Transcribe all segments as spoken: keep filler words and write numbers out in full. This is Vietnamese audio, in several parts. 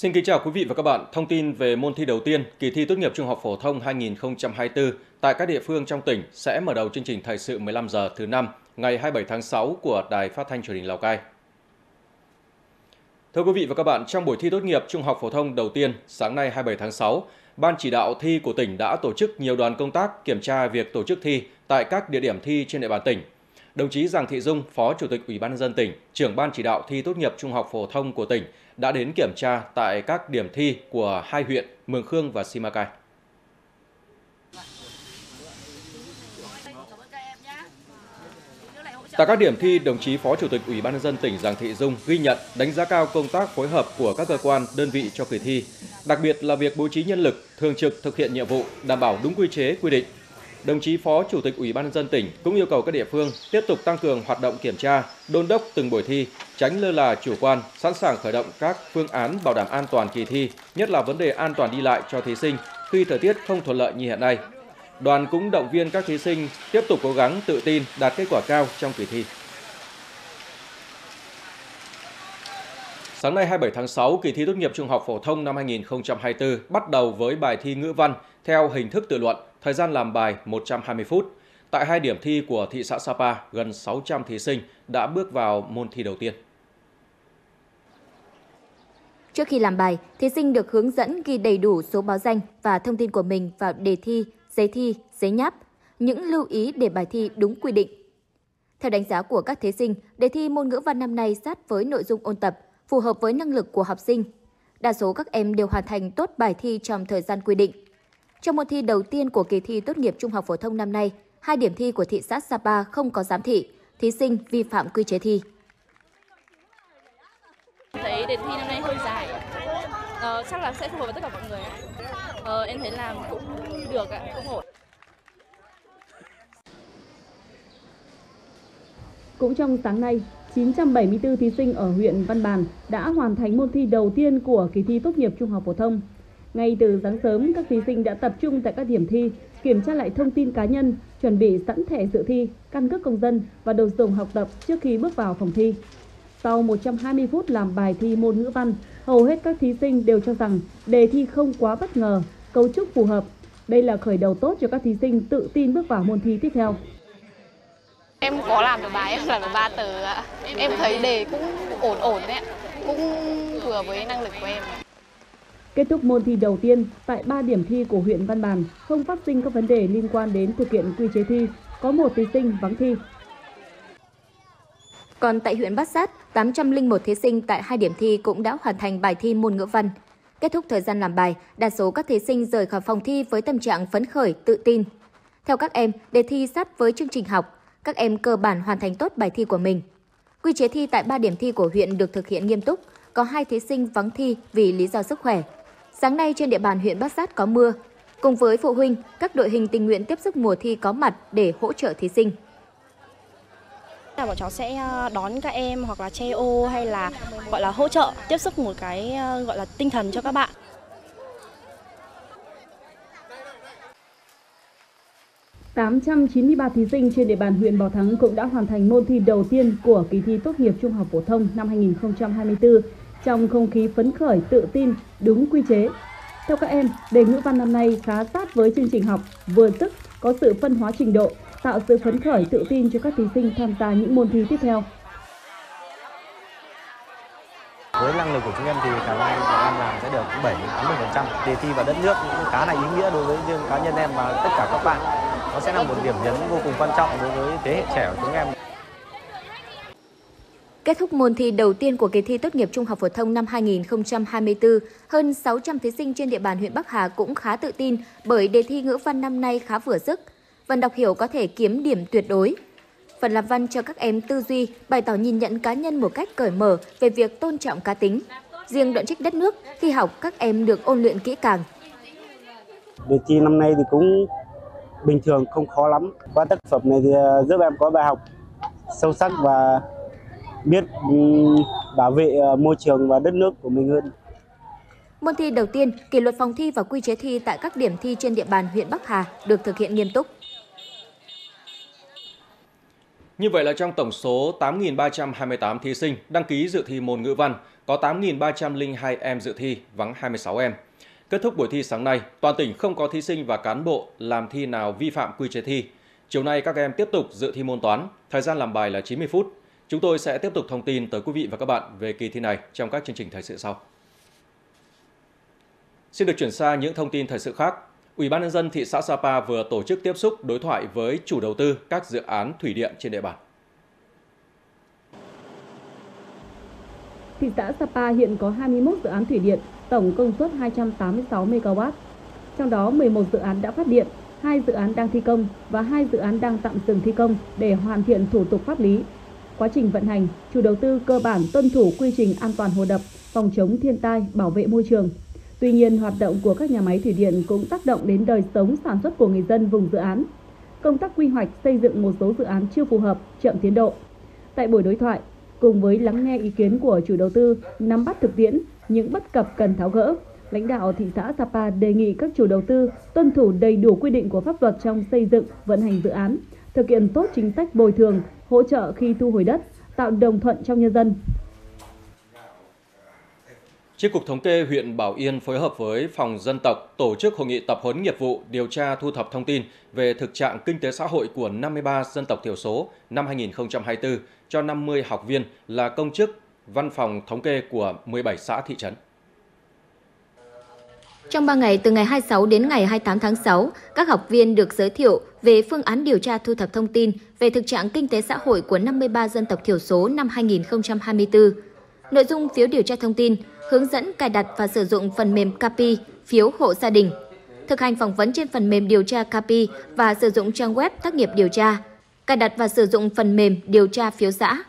Xin kính chào quý vị và các bạn. Thông tin về môn thi đầu tiên, kỳ thi tốt nghiệp trung học phổ thông hai nghìn không trăm hai mươi tư tại các địa phương trong tỉnh sẽ mở đầu chương trình thời sự mười lăm giờ thứ năm, ngày hai mươi bảy tháng sáu của Đài Phát thanh Truyền hình Lào Cai. Thưa quý vị và các bạn, trong buổi thi tốt nghiệp trung học phổ thông đầu tiên sáng nay hai mươi bảy tháng sáu, Ban chỉ đạo thi của tỉnh đã tổ chức nhiều đoàn công tác kiểm tra việc tổ chức thi tại các địa điểm thi trên địa bàn tỉnh. Đồng chí Giàng Thị Dung, Phó Chủ tịch Ủy ban nhân dân tỉnh, trưởng Ban chỉ đạo thi tốt nghiệp trung học phổ thông của tỉnh đã đến kiểm tra tại các điểm thi của hai huyện Mường Khương và Simacai. Tại các điểm thi, đồng chí Phó Chủ tịch Ủy ban nhân dân tỉnh Giàng Thị Dung ghi nhận, đánh giá cao công tác phối hợp của các cơ quan, đơn vị cho kỳ thi, đặc biệt là việc bố trí nhân lực, thường trực thực hiện nhiệm vụ đảm bảo đúng quy chế quy định. Đồng chí Phó Chủ tịch Ủy ban nhân dân tỉnh cũng yêu cầu các địa phương tiếp tục tăng cường hoạt động kiểm tra, đôn đốc từng buổi thi, tránh lơ là chủ quan, sẵn sàng khởi động các phương án bảo đảm an toàn kỳ thi, nhất là vấn đề an toàn đi lại cho thí sinh khi thời tiết không thuận lợi như hiện nay. Đoàn cũng động viên các thí sinh tiếp tục cố gắng tự tin đạt kết quả cao trong kỳ thi. Sáng nay hai mươi bảy tháng sáu, kỳ thi tốt nghiệp trung học phổ thông năm hai nghìn không trăm hai mươi tư bắt đầu với bài thi ngữ văn theo hình thức tự luận, thời gian làm bài một trăm hai mươi phút. Tại hai điểm thi của thị xã Sapa, gần sáu trăm thí sinh đã bước vào môn thi đầu tiên. Trước khi làm bài, thí sinh được hướng dẫn ghi đầy đủ số báo danh và thông tin của mình vào đề thi, giấy thi, giấy nháp, những lưu ý để bài thi đúng quy định. Theo đánh giá của các thí sinh, đề thi môn ngữ văn năm nay sát với nội dung ôn tập, phù hợp với năng lực của học sinh. Đa số các em đều hoàn thành tốt bài thi trong thời gian quy định. Trong môn thi đầu tiên của kỳ thi tốt nghiệp trung học phổ thông năm nay, hai điểm thi của thị xã Sapa không có giám thị, thí sinh vi phạm quy chế thi. Thấy đề thi năm nay hơi dài, ờ, chắc là sẽ phù hợp với tất cả mọi người. Ờ, em thấy làm cũng được ạ, cũng ổn. Cũng trong sáng nay, chín trăm bảy mươi tư thí sinh ở huyện Văn Bàn đã hoàn thành môn thi đầu tiên của kỳ thi tốt nghiệp trung học phổ thông. Ngay từ sáng sớm, các thí sinh đã tập trung tại các điểm thi, kiểm tra lại thông tin cá nhân, chuẩn bị sẵn thẻ dự thi, căn cước công dân và đồ dùng học tập trước khi bước vào phòng thi. Sau một trăm hai mươi phút làm bài thi môn ngữ văn, hầu hết các thí sinh đều cho rằng đề thi không quá bất ngờ, cấu trúc phù hợp. Đây là khởi đầu tốt cho các thí sinh tự tin bước vào môn thi tiếp theo. Em có làm được bài, em làm được ba từ ạ. Em thấy đề cũng ổn ổn đấy ạ, cũng vừa với năng lực của em. Kết thúc môn thi đầu tiên, tại ba điểm thi của huyện Văn Bàn không phát sinh các vấn đề liên quan đến thực hiện quy chế thi, có một thí sinh vắng thi. Còn tại huyện Bát Sát, tám trăm lẻ một thí sinh tại hai điểm thi cũng đã hoàn thành bài thi môn ngữ văn. Kết thúc thời gian làm bài, đa số các thí sinh rời khỏi phòng thi với tâm trạng phấn khởi, tự tin. Theo các em, đề thi sát với chương trình học, các em cơ bản hoàn thành tốt bài thi của mình. Quy chế thi tại ba điểm thi của huyện được thực hiện nghiêm túc, có hai thí sinh vắng thi vì lý do sức khỏe. Sáng nay trên địa bàn huyện Bát Sát có mưa. Cùng với phụ huynh, các đội hình tình nguyện tiếp sức mùa thi có mặt để hỗ trợ thí sinh. Là bọn cháu sẽ đón các em hoặc là che ô hay là gọi là hỗ trợ, tiếp sức một cái gọi là tinh thần cho các bạn. tám trăm chín mươi ba thí sinh trên địa bàn huyện Bảo Thắng cũng đã hoàn thành môn thi đầu tiên của kỳ thi tốt nghiệp trung học phổ thông năm hai nghìn không trăm hai mươi tư. Trong không khí phấn khởi, tự tin, đúng quy chế. Theo các em, đề ngữ văn năm nay khá sát với chương trình học, vừa sức, có sự phân hóa trình độ, tạo sự phấn khởi, tự tin cho các thí sinh tham gia những môn thi tiếp theo. Với năng lực của chúng em thì khả năng em làm sẽ được bảy đến tám mươi phần trăm. Đề thi vào đất nước cũng khá là ý nghĩa đối với riêng cá nhân em và tất cả các bạn. Nó sẽ là một điểm nhấn vô cùng quan trọng đối với thế hệ trẻ của chúng em. Kết thúc môn thi đầu tiên của kỳ thi tốt nghiệp trung học phổ thông năm hai nghìn không trăm hai mươi tư, hơn sáu trăm thí sinh trên địa bàn huyện Bắc Hà cũng khá tự tin bởi đề thi ngữ văn năm nay khá vừa sức, phần đọc hiểu có thể kiếm điểm tuyệt đối. Phần làm văn cho các em tư duy, bày tỏ nhìn nhận cá nhân một cách cởi mở về việc tôn trọng cá tính. Riêng đoạn trích đất nước, khi học các em được ôn luyện kỹ càng. Đề thi năm nay thì cũng bình thường, không khó lắm. Qua tác phẩm này thì giúp em có bài học sâu sắc và biết bảo vệ môi trường và đất nước của mình hơn. Môn thi đầu tiên, kỷ luật phòng thi và quy chế thi tại các điểm thi trên địa bàn huyện Bắc Hà được thực hiện nghiêm túc. Như vậy là trong tổng số tám nghìn ba trăm hai mươi tám thí sinh đăng ký dự thi môn ngữ văn, có tám nghìn ba trăm linh hai em dự thi, vắng hai mươi sáu em. Kết thúc buổi thi sáng nay, toàn tỉnh không có thí sinh và cán bộ làm thi nào vi phạm quy chế thi. Chiều nay các em tiếp tục dự thi môn toán, thời gian làm bài là chín mươi phút. Chúng tôi sẽ tiếp tục thông tin tới quý vị và các bạn về kỳ thi này trong các chương trình thời sự sau. Xin được chuyển sang những thông tin thời sự khác. Ủy ban nhân dân thị xã Sapa vừa tổ chức tiếp xúc đối thoại với chủ đầu tư các dự án thủy điện trên địa bàn. Thị xã Sapa hiện có hai mươi mốt dự án thủy điện, tổng công suất hai trăm tám mươi sáu mê ga oát. Trong đó mười một dự án đã phát điện, hai dự án đang thi công và hai dự án đang tạm dừng thi công để hoàn thiện thủ tục pháp lý. Quá trình vận hành, chủ đầu tư cơ bản tuân thủ quy trình an toàn hồ đập, phòng chống thiên tai, bảo vệ môi trường. Tuy nhiên, hoạt động của các nhà máy thủy điện cũng tác động đến đời sống sản xuất của người dân vùng dự án. Công tác quy hoạch xây dựng một số dự án chưa phù hợp, chậm tiến độ. Tại buổi đối thoại, cùng với lắng nghe ý kiến của chủ đầu tư, nắm bắt thực tiễn, những bất cập cần tháo gỡ, lãnh đạo thị xã Sapa đề nghị các chủ đầu tư tuân thủ đầy đủ quy định của pháp luật trong xây dựng, vận hành dự án, thực hiện tốt chính sách bồi thường, hỗ trợ khi thu hồi đất, tạo đồng thuận trong nhân dân. Chi cục Thống kê huyện Bảo Yên phối hợp với Phòng Dân tộc tổ chức hội nghị tập huấn nghiệp vụ điều tra thu thập thông tin về thực trạng kinh tế xã hội của năm mươi ba dân tộc thiểu số năm hai nghìn không trăm hai mươi tư cho năm mươi học viên là công chức văn phòng thống kê của mười bảy xã thị trấn. Trong ba ngày từ ngày hai mươi sáu đến ngày hai mươi tám tháng sáu, các học viên được giới thiệu về phương án điều tra thu thập thông tin về thực trạng kinh tế xã hội của năm mươi ba dân tộc thiểu số năm hai nghìn không trăm hai mươi tư. Nội dung phiếu điều tra thông tin, hướng dẫn cài đặt và sử dụng phần mềm ca pi, phiếu hộ gia đình, thực hành phỏng vấn trên phần mềm điều tra ca pi và sử dụng trang web tác nghiệp điều tra, cài đặt và sử dụng phần mềm điều tra phiếu xã.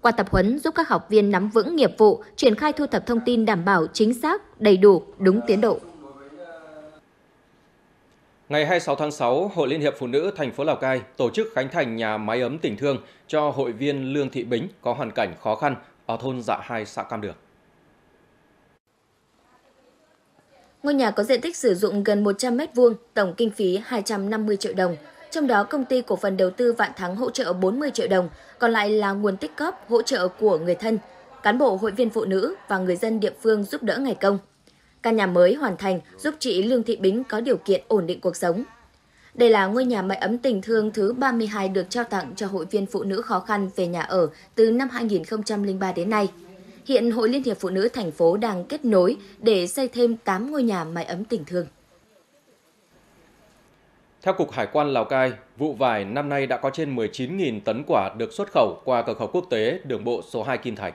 Qua tập huấn giúp các học viên nắm vững nghiệp vụ, triển khai thu thập thông tin đảm bảo chính xác, đầy đủ, đúng tiến độ. Ngày hai mươi sáu tháng sáu, Hội Liên hiệp Phụ nữ thành phố Lào Cai tổ chức khánh thành nhà máy ấm tình thương cho hội viên Lương Thị Bính có hoàn cảnh khó khăn ở thôn Dạ Hai, xã Cam Đường. Ngôi nhà có diện tích sử dụng gần một trăm mét vuông, tổng kinh phí hai trăm năm mươi triệu đồng. Trong đó, công ty cổ phần đầu tư Vạn Thắng hỗ trợ bốn mươi triệu đồng, còn lại là nguồn tích góp hỗ trợ của người thân, cán bộ hội viên phụ nữ và người dân địa phương giúp đỡ ngày công. Căn nhà mới hoàn thành giúp chị Lương Thị Bính có điều kiện ổn định cuộc sống. Đây là ngôi nhà mái ấm tình thương thứ ba mươi hai được trao tặng cho hội viên phụ nữ khó khăn về nhà ở từ năm hai nghìn không trăm linh ba đến nay. Hiện Hội Liên hiệp Phụ nữ thành phố đang kết nối để xây thêm tám ngôi nhà mái ấm tình thương. Theo Cục Hải quan Lào Cai, vụ vải năm nay đã có trên mười chín nghìn tấn quả được xuất khẩu qua cửa khẩu quốc tế đường bộ số hai Kim Thành.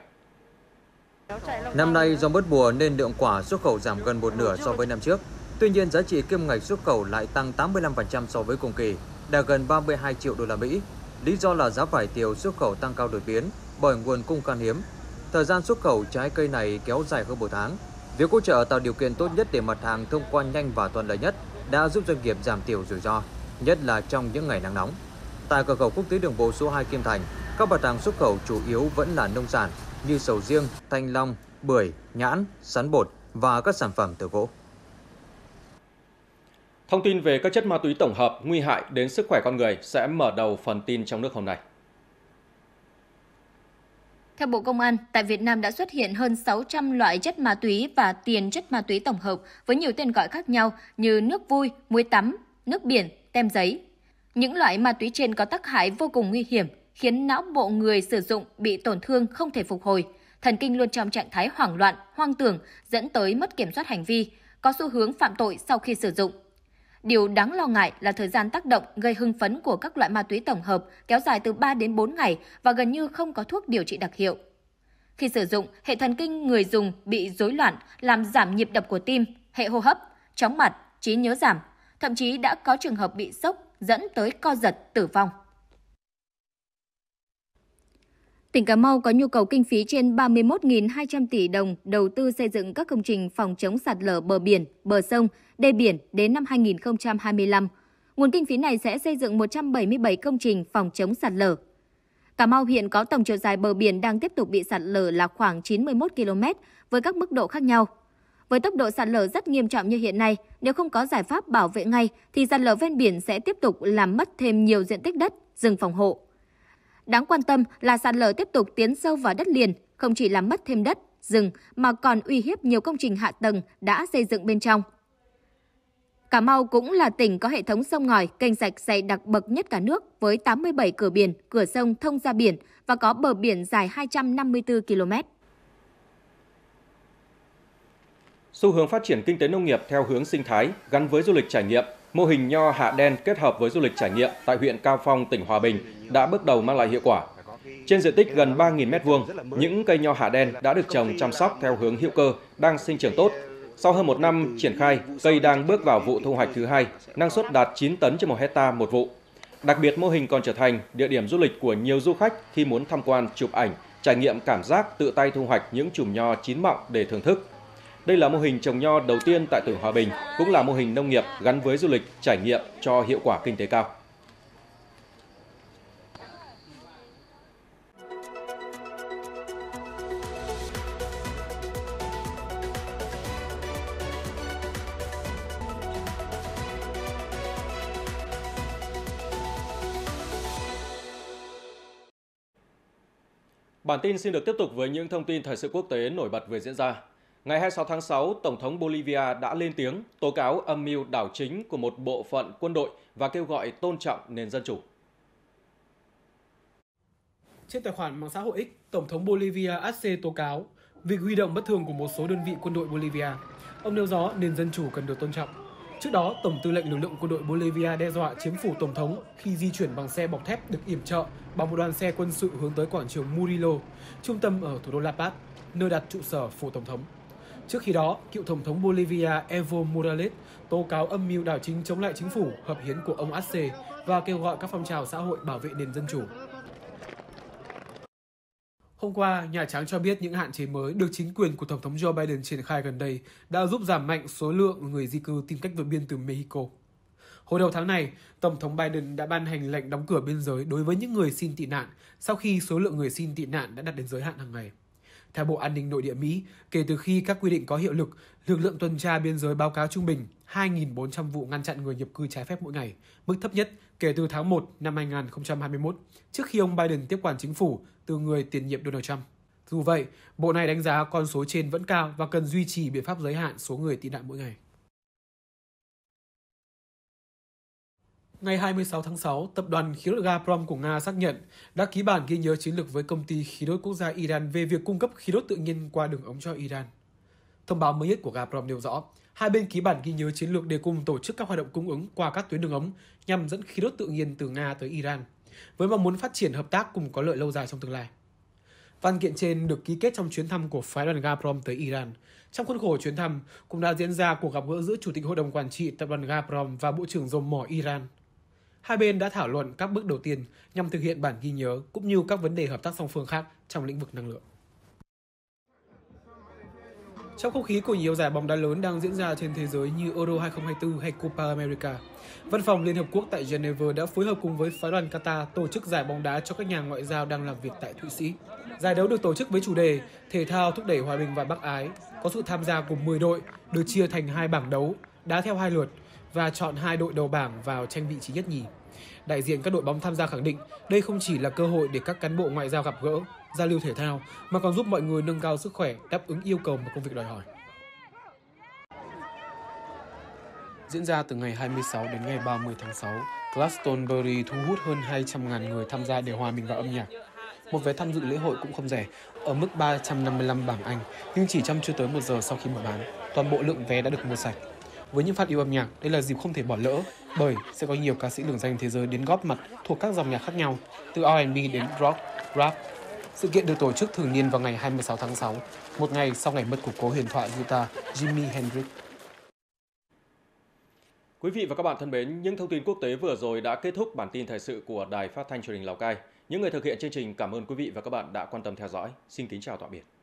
Năm nay do bớt mùa nên lượng quả xuất khẩu giảm gần một nửa so với năm trước. Tuy nhiên, giá trị kim ngạch xuất khẩu lại tăng tám mươi lăm phần trăm so với cùng kỳ, đạt gần ba mươi hai triệu đô la Mỹ. Lý do là giá vải thiều xuất khẩu tăng cao đột biến bởi nguồn cung khan hiếm. Thời gian xuất khẩu trái cây này kéo dài hơn một tháng. Việc hỗ trợ tạo điều kiện tốt nhất để mặt hàng thông quan nhanh và thuận lợi nhất đã giúp doanh nghiệp giảm thiểu rủi ro, nhất là trong những ngày nắng nóng. Tại cửa khẩu quốc tế đường bộ số hai Kim Thành, các mặt hàng xuất khẩu chủ yếu vẫn là nông sản như sầu riêng, thanh long, bưởi, nhãn, sắn bột và các sản phẩm từ gỗ. Thông tin về các chất ma túy tổng hợp nguy hại đến sức khỏe con người sẽ mở đầu phần tin trong nước hôm nay. Theo Bộ Công an, tại Việt Nam đã xuất hiện hơn sáu trăm loại chất ma túy và tiền chất ma túy tổng hợp với nhiều tên gọi khác nhau như nước vui, muối tắm, nước biển, tem giấy. Những loại ma túy trên có tác hại vô cùng nguy hiểm, khiến não bộ người sử dụng bị tổn thương không thể phục hồi, thần kinh luôn trong trạng thái hoảng loạn, hoang tưởng, dẫn tới mất kiểm soát hành vi, có xu hướng phạm tội sau khi sử dụng. Điều đáng lo ngại là thời gian tác động gây hưng phấn của các loại ma túy tổng hợp kéo dài từ ba đến bốn ngày và gần như không có thuốc điều trị đặc hiệu. Khi sử dụng, hệ thần kinh người dùng bị rối loạn, làm giảm nhịp đập của tim, hệ hô hấp, chóng mặt, trí nhớ giảm, thậm chí đã có trường hợp bị sốc dẫn tới co giật, tử vong. Tỉnh Cà Mau có nhu cầu kinh phí trên ba mươi mốt nghìn hai trăm tỷ đồng đầu tư xây dựng các công trình phòng chống sạt lở bờ biển, bờ sông, đê biển đến năm hai nghìn không trăm hai mươi lăm. Nguồn kinh phí này sẽ xây dựng một trăm bảy mươi bảy công trình phòng chống sạt lở. Cà Mau hiện có tổng chiều dài bờ biển đang tiếp tục bị sạt lở là khoảng chín mươi mốt ki lô mét với các mức độ khác nhau. Với tốc độ sạt lở rất nghiêm trọng như hiện nay, nếu không có giải pháp bảo vệ ngay thì sạt lở ven biển sẽ tiếp tục làm mất thêm nhiều diện tích đất, rừng phòng hộ. Đáng quan tâm là sạt lở tiếp tục tiến sâu vào đất liền, không chỉ làm mất thêm đất, rừng mà còn uy hiếp nhiều công trình hạ tầng đã xây dựng bên trong. Cà Mau cũng là tỉnh có hệ thống sông ngòi, kênh rạch dày đặc bậc nhất cả nước với tám mươi bảy cửa biển, cửa sông thông ra biển và có bờ biển dài hai trăm năm mươi tư ki lô mét. Xu hướng phát triển kinh tế nông nghiệp theo hướng sinh thái gắn với du lịch trải nghiệm, mô hình nho hạ đen kết hợp với du lịch trải nghiệm tại huyện Cao Phong, tỉnh Hòa Bình đã bước đầu mang lại hiệu quả. Trên diện tích gần ba nghìn mét vuông, những cây nho hạ đen đã được trồng chăm sóc theo hướng hữu cơ đang sinh trưởng tốt. Sau hơn một năm triển khai, cây đang bước vào vụ thu hoạch thứ hai, năng suất đạt chín tấn trên một hectare một vụ. Đặc biệt, mô hình còn trở thành địa điểm du lịch của nhiều du khách khi muốn tham quan, chụp ảnh, trải nghiệm cảm giác tự tay thu hoạch những chùm nho chín mọng để thưởng thức. Đây là mô hình trồng nho đầu tiên tại tỉnh Hòa Bình, cũng là mô hình nông nghiệp gắn với du lịch trải nghiệm cho hiệu quả kinh tế cao. Bản tin xin được tiếp tục với những thông tin thời sự quốc tế nổi bật vừa diễn ra. Ngày hai mươi sáu tháng sáu, Tổng thống Bolivia đã lên tiếng tố cáo âm mưu đảo chính của một bộ phận quân đội và kêu gọi tôn trọng nền dân chủ. Trên tài khoản mạng xã hội X, Tổng thống Bolivia Arce tố cáo việc huy động bất thường của một số đơn vị quân đội Bolivia. Ông nêu rõ nền dân chủ cần được tôn trọng. Trước đó, Tổng tư lệnh lực lượng quân đội Bolivia đe dọa chiếm phủ Tổng thống khi di chuyển bằng xe bọc thép được yểm trợ bằng một đoàn xe quân sự hướng tới quảng trường Murillo, trung tâm ở thủ đô La Paz, nơi đặt trụ sở phủ Tổng thống. Trước khi đó, cựu Tổng thống Bolivia Evo Morales tố cáo âm mưu đảo chính chống lại chính phủ hợp hiến của ông Arce và kêu gọi các phong trào xã hội bảo vệ nền dân chủ. Hôm qua, Nhà Trắng cho biết những hạn chế mới được chính quyền của Tổng thống Joe Biden triển khai gần đây đã giúp giảm mạnh số lượng người di cư tìm cách vượt biên từ Mexico. Hồi đầu tháng này, Tổng thống Biden đã ban hành lệnh đóng cửa biên giới đối với những người xin tị nạn sau khi số lượng người xin tị nạn đã đạt đến giới hạn hàng ngày. Theo Bộ An ninh Nội địa Mỹ, kể từ khi các quy định có hiệu lực, lực lượng tuần tra biên giới báo cáo trung bình hai nghìn bốn trăm vụ ngăn chặn người nhập cư trái phép mỗi ngày, mức thấp nhất kể từ tháng một năm hai nghìn không trăm hai mươi mốt, trước khi ông Biden tiếp quản chính phủ từ người tiền nhiệm Donald Trump. Dù vậy, Bộ này đánh giá con số trên vẫn cao và cần duy trì biện pháp giới hạn số người tị nạn mỗi ngày. Ngày hai mươi sáu tháng sáu, Tập đoàn Khí đốt Gazprom của Nga xác nhận đã ký bản ghi nhớ chiến lược với công ty khí đốt quốc gia Iran về việc cung cấp khí đốt tự nhiên qua đường ống cho Iran. Thông báo mới nhất của Gazprom nêu rõ, hai bên ký bản ghi nhớ chiến lược để cùng tổ chức các hoạt động cung ứng qua các tuyến đường ống nhằm dẫn khí đốt tự nhiên từ Nga tới Iran, với mong muốn phát triển hợp tác cùng có lợi lâu dài trong tương lai. Văn kiện trên được ký kết trong chuyến thăm của phái đoàn Gazprom tới Iran. Trong khuôn khổ chuyến thăm, cũng đã diễn ra cuộc gặp gỡ giữa Chủ tịch Hội đồng Quản trị Tập đoàn Gazprom và Bộ trưởng dầu mỏ Iran. Hai bên đã thảo luận các bước đầu tiên nhằm thực hiện bản ghi nhớ cũng như các vấn đề hợp tác song phương khác trong lĩnh vực năng lượng. Trong không khí của nhiều giải bóng đá lớn đang diễn ra trên thế giới như Euro hai không hai tư hay Copa America, Văn phòng Liên Hợp Quốc tại Geneva đã phối hợp cùng với phái đoàn Qatar tổ chức giải bóng đá cho các nhà ngoại giao đang làm việc tại Thụy Sĩ. Giải đấu được tổ chức với chủ đề Thể thao thúc đẩy hòa bình và Bắc Ái, có sự tham gia của mười đội, được chia thành hai bảng đấu, đá theo hai lượt, và chọn hai đội đầu bảng vào tranh vị trí nhất nhì. Đại diện các đội bóng tham gia khẳng định đây không chỉ là cơ hội để các cán bộ ngoại giao gặp gỡ, giao lưu thể thao mà còn giúp mọi người nâng cao sức khỏe, đáp ứng yêu cầu mà công việc đòi hỏi. Diễn ra từ ngày hai mươi sáu đến ngày ba mươi tháng sáu, Glastonbury thu hút hơn hai trăm nghìn người tham gia để hòa mình vào âm nhạc. Một vé tham dự lễ hội cũng không rẻ, ở mức ba trăm năm mươi lăm bảng Anh, nhưng chỉ trong chưa tới một giờ sau khi mở bán, toàn bộ lượng vé đã được mua sạch. Với những phát yêu âm nhạc, đây là dịp không thể bỏ lỡ bởi sẽ có nhiều ca sĩ lừng danh thế giới đến góp mặt thuộc các dòng nhạc khác nhau, từ R and B đến rock, rap. Sự kiện được tổ chức thường niên vào ngày hai mươi sáu tháng sáu, một ngày sau ngày mất của cố huyền thoại guitar Jimi Hendrix. Quý vị và các bạn thân mến, những thông tin quốc tế vừa rồi đã kết thúc bản tin thời sự của Đài Phát thanh Truyền hình Lào Cai. Những người thực hiện chương trình cảm ơn quý vị và các bạn đã quan tâm theo dõi. Xin kính chào tạm biệt.